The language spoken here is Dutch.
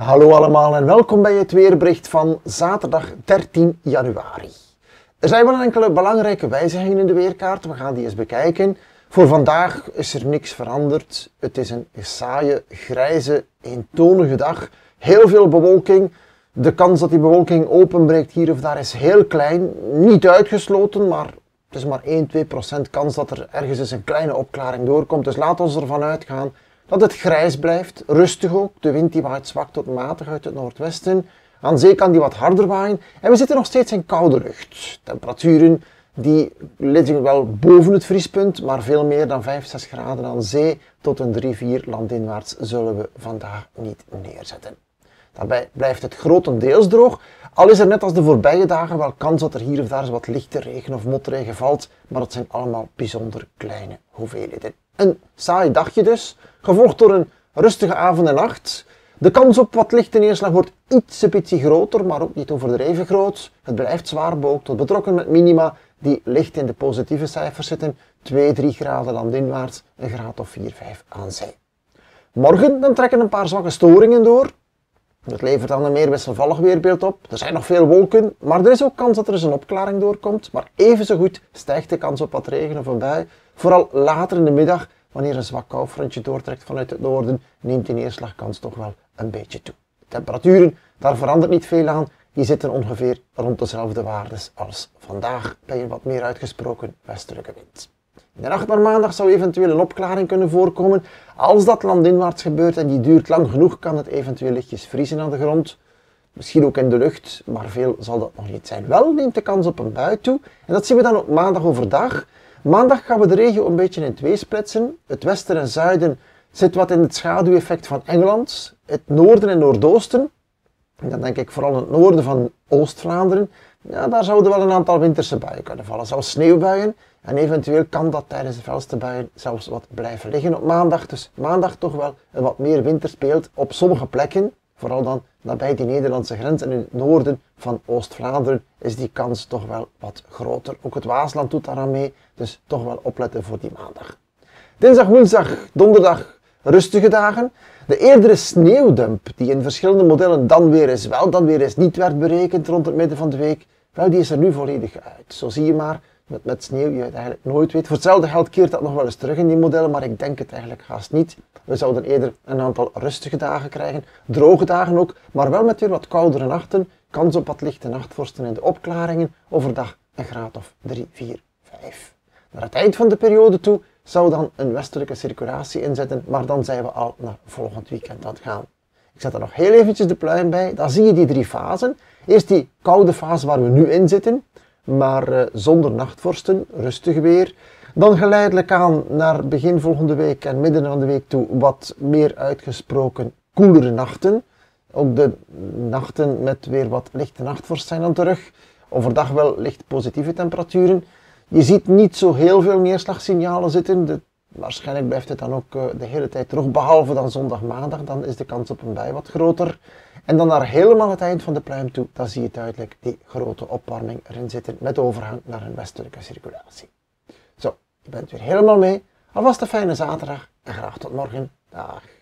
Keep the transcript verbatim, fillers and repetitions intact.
Hallo allemaal en welkom bij het weerbericht van zaterdag dertien januari. Er zijn wel enkele belangrijke wijzigingen in de weerkaart, we gaan die eens bekijken. Voor vandaag is er niks veranderd. Het is een saaie, grijze, eentonige dag. Heel veel bewolking. De kans dat die bewolking openbreekt hier of daar is heel klein. Niet uitgesloten, maar het is maar één tot twee procent kans dat er ergens eens een kleine opklaring doorkomt. Dus laat ons ervan uitgaan dat het grijs blijft, rustig ook. De wind die waait zwak tot matig uit het noordwesten. Aan zee kan die wat harder waaien. En we zitten nog steeds in koude lucht. Temperaturen die liggen wel boven het vriespunt, maar veel meer dan vijf, zes graden aan zee tot een drie, vier landinwaarts zullen we vandaag niet neerzetten. Daarbij blijft het grotendeels droog. Al is er net als de voorbije dagen wel kans dat er hier of daar eens wat lichte regen of motregen valt. Maar dat zijn allemaal bijzonder kleine hoeveelheden. Een saai dagje dus, gevolgd door een rustige avond en nacht. De kans op wat lichte neerslag wordt ietsje beetje groter, maar ook niet overdreven groot. Het blijft zwaar bewolkt tot betrokken met minima die licht in de positieve cijfers zitten. twee, drie graden landinwaarts, een graad of vier, vijf aan zee. Morgen dan trekken een paar zwakke storingen door. Dat levert dan een meer wisselvallig weerbeeld op. Er zijn nog veel wolken, maar er is ook kans dat er eens een opklaring doorkomt. Maar evenzo goed stijgt de kans op wat regen of een bui. Vooral later in de middag, wanneer een zwak koufrontje doortrekt vanuit het noorden, neemt die neerslagkans toch wel een beetje toe. De temperaturen, daar verandert niet veel aan. Die zitten ongeveer rond dezelfde waardes als vandaag bij een wat meer uitgesproken westelijke wind. In de nacht naar maandag zou eventueel een opklaring kunnen voorkomen. Als dat landinwaarts gebeurt en die duurt lang genoeg, kan het eventueel lichtjes vriezen aan de grond. Misschien ook in de lucht, maar veel zal dat nog niet zijn. Wel neemt de kans op een bui toe. En dat zien we dan op maandag overdag. Maandag gaan we de regio een beetje in twee splitsen. Het westen en zuiden zit wat in het schaduweffect van Engeland. Het noorden en noordoosten. En dan denk ik vooral in het noorden van Oost-Vlaanderen. Ja, daar zouden wel een aantal winterse buien kunnen vallen. Zelfs sneeuwbuien. En eventueel kan dat tijdens de felste buien zelfs wat blijven liggen op maandag. Dus maandag toch wel een wat meer winter speelt op sommige plekken. Vooral dan nabij die Nederlandse grens en in het noorden van Oost-Vlaanderen is die kans toch wel wat groter. Ook het Waasland doet daaraan mee, dus toch wel opletten voor die maandag. Dinsdag, woensdag, donderdag rustige dagen. De eerdere sneeuwdump die in verschillende modellen dan weer eens wel, dan weer eens niet werd berekend rond het midden van de week, wel die is er nu volledig uit. Zo zie je maar, met, met sneeuw je het eigenlijk nooit weet. Voor hetzelfde geld keert dat nog wel eens terug in die modellen, maar ik denk het eigenlijk haast niet. We zouden eerder een aantal rustige dagen krijgen, droge dagen ook, maar wel met weer wat koudere nachten, kans op wat lichte nachtvorsten in de opklaringen, overdag een graad of drie, vier, vijf. Naar het eind van de periode toe zou dan een westelijke circulatie inzetten, maar dan zijn we al naar volgend weekend aan het gaan. Ik zet er nog heel eventjes de pluim bij, dan zie je die drie fasen. Eerst die koude fase waar we nu in zitten, maar uh, zonder nachtvorsten, rustig weer. Dan geleidelijk aan naar begin volgende week en midden van de week toe wat meer uitgesproken koelere nachten. Ook de nachten met weer wat lichte nachtvorst zijn dan terug. Overdag wel licht positieve temperaturen. Je ziet niet zo heel veel neerslagsignalen zitten. De, waarschijnlijk blijft het dan ook uh, de hele tijd terug, behalve dan zondag, maandag. Dan is de kans op een bui wat groter. En dan naar helemaal het eind van de pluim toe, dan zie je duidelijk die grote opwarming erin zitten met overgang naar een westelijke circulatie. Zo, je bent weer helemaal mee. Alvast een fijne zaterdag en graag tot morgen. Dag.